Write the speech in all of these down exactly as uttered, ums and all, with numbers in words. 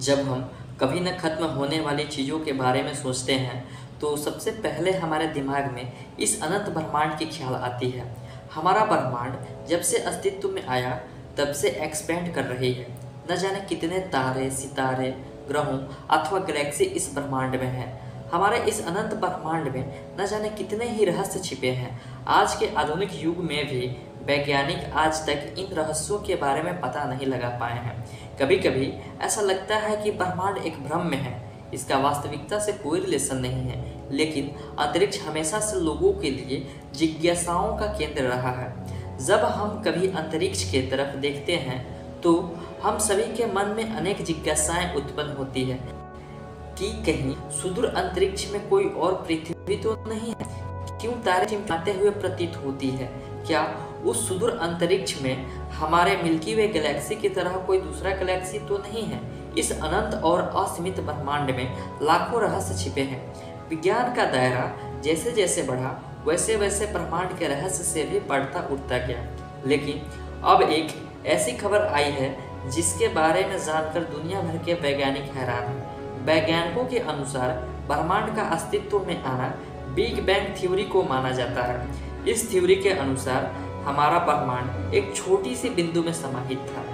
जब हम कभी न खत्म होने वाली चीज़ों के बारे में सोचते हैं तो सबसे पहले हमारे दिमाग में इस अनंत ब्रह्मांड की ख्याल आती है। हमारा ब्रह्मांड जब से अस्तित्व में आया तब से एक्सपेंड कर रही है। न जाने कितने तारे, सितारे, ग्रहों अथवा गैलेक्सी इस ब्रह्मांड में हैं। हमारे इस अनंत ब्रह्मांड में न जाने कितने ही रहस्य छिपे हैं। आज के आधुनिक युग में भी वैज्ञानिक आज तक इन रहस्यों के बारे में पता नहीं लगा पाए हैं। कभी कभी ऐसा लगता है कि ब्रह्मांड एक भ्रम में है, इसका वास्तविकता से कोई रिलेशन नहीं है। लेकिन अंतरिक्ष हमेशा से लोगों के लिए जिज्ञासाओं का केंद्र रहा है। जब हम कभी अंतरिक्ष के तरफ देखते हैं तो हम सभी के मन में अनेक जिज्ञासाएं उत्पन्न होती है कि कहीं सुदूर अंतरिक्ष में कोई और पृथ्वी तो नहीं है, क्यों तारे चिमटे हुए प्रतीत होती है। क्या उस सुदूर अंतरिक्ष में हमारे मिल्की वे गैलेक्सी की तरह कोई दूसरा गैलेक्सी तो नहीं है। इस अनंत और असीमित ब्रह्मांड में लाखों रहस्य छिपे हैं। विज्ञान का दायरा जैसे जैसे बढ़ा वैसे वैसे ब्रह्मांड के रहस्य से भी बढ़ता उठता गया। लेकिन अब एक ऐसी खबर आई है जिसके बारे में जानकर दुनिया भर के वैज्ञानिक हैरान हैं। वैज्ञानिकों के अनुसार ब्रह्मांड का अस्तित्व में आना बिग बैंग थ्योरी को माना जाता है। इस थ्योरी के अनुसार हमारा ब्रह्मांड एक छोटी सी बिंदु में समाहित था।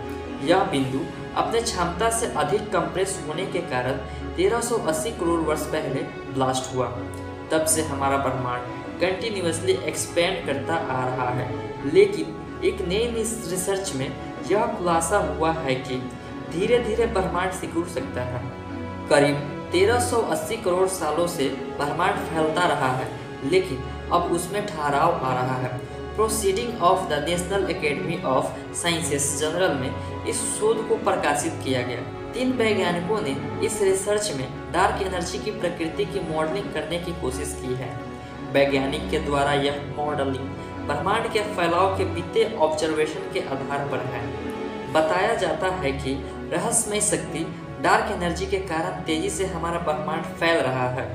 यह बिंदु अपने क्षमता से अधिक कंप्रेस होने के कारण तेरह सौ अस्सी करोड़ वर्ष पहले ब्लास्ट हुआ। तब से हमारा ब्रह्मांड कंटिन्यूसली एक्सपेंड करता आ रहा है। लेकिन एक नई रिसर्च में यह खुलासा हुआ है कि धीरे धीरे ब्रह्मांड सिकुड़ सकता है। करीब तेरह सौ अस्सी करोड़ सालों से ब्रह्मांड फैलता रहा है, लेकिन अब उसमें ठहराव आ रहा है। Proceeding of the national academy of sciences journal में इस शोध को प्रकाशित किया गया। तीन वैज्ञानिकों ने इस रिसर्च में डार्क एनर्जी की प्रकृति की मॉडलिंग करने की कोशिश की है। वैज्ञानिक के द्वारा यह मॉडलिंग ब्रह्मांड के फैलाव के बीते ऑब्जर्वेशन के आधार पर है। बताया जाता है कि रहस्यमय शक्ति डार्क एनर्जी के कारण तेजी से हमारा ब्रह्मांड फैल रहा है।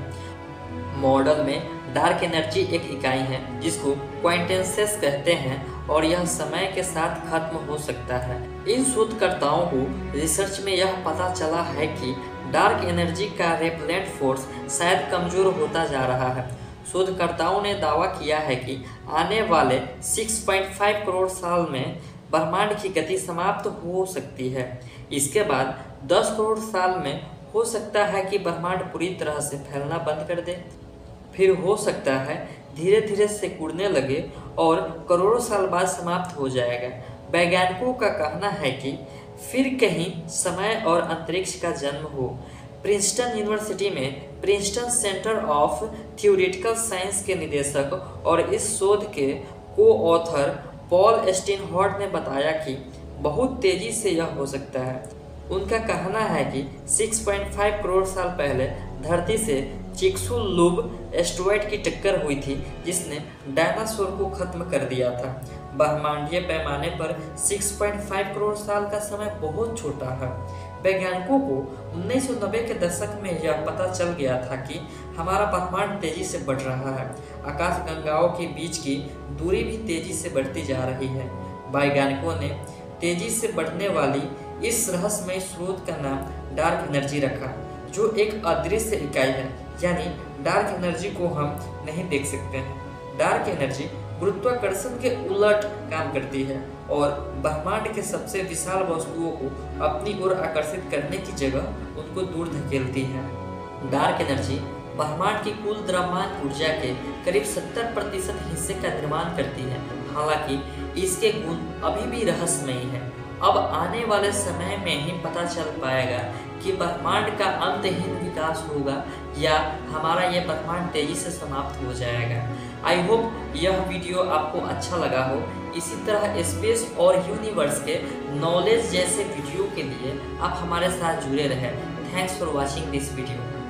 मॉडल में डार्क एनर्जी एक इकाई है जिसको क्वांटेंसेस कहते हैं और यह समय के साथ खत्म हो सकता है। इन शोधकर्ताओं को रिसर्च में यह पता चला है कि डार्क एनर्जी का रेपलेंट फोर्स शायद कमजोर होता जा रहा है। शोधकर्ताओं ने दावा किया है कि आने वाले छह पॉइंट पाँच करोड़ साल में ब्रह्मांड की गति समाप्त हो सकती है। इसके बाद दस करोड़ साल में हो सकता है कि ब्रह्मांड पूरी तरह से फैलना बंद कर दे, फिर हो सकता है धीरे धीरे सिकुड़ने लगे और करोड़ों साल बाद समाप्त हो जाएगा। वैज्ञानिकों का कहना है कि फिर कहीं समय और अंतरिक्ष का जन्म हो। प्रिंसटन यूनिवर्सिटी में Princeton centre of theoretical science के निदेशक और इस शोध के को ऑथर पॉल स्टाइनहार्ट ने बताया कि बहुत तेज़ी से यह हो सकता है। उनका कहना है कि छह पॉइंट पाँच करोड़ साल पहले धरती से चिक्सुलुब एस्टेरॉयड की टक्कर हुई थी जिसने डायनासोर को खत्म कर दिया था। ब्रह्मांडीय पैमाने पर छह पॉइंट पाँच करोड़ साल का समय बहुत छोटा है। वैज्ञानिकों को उन्नीस सौ नब्बे के दशक में यह पता चल गया था कि हमारा ब्रह्मांड तेजी से बढ़ रहा है। आकाशगंगाओं के बीच की दूरी भी तेजी से बढ़ती जा रही है। वैज्ञानिकों ने तेजी से बढ़ने वाली इस रहस्यमय स्रोत का नाम डार्क एनर्जी रखा, जो एक अदृश्य इकाई है, यानी डार्क एनर्जी को हम नहीं देख सकते हैं। डार्क एनर्जी गुरुत्वाकर्षण के उलट काम करती है और ब्रह्मांड के सबसे विशाल वस्तुओं को अपनी ओर आकर्षित करने की जगह उनको दूर धकेलती है। डार्क एनर्जी ब्रह्मांड की कुल द्रव्यमान ऊर्जा के करीब सत्तर प्रतिशत हिस्से का निर्माण करती है। हालांकि इसके गुण अभी भी रहस्यमयी है। अब आने वाले समय में ही पता चल पाएगा कि ब्रह्मांड का अंतहीन विकास होगा या हमारा यह ब्रह्मांड तेजी से समाप्त हो जाएगा। आई होप यह वीडियो आपको अच्छा लगा हो। इसी तरह स्पेस और यूनिवर्स के नॉलेज जैसे वीडियो के लिए आप हमारे साथ जुड़े रहें। Thanks for watching this video.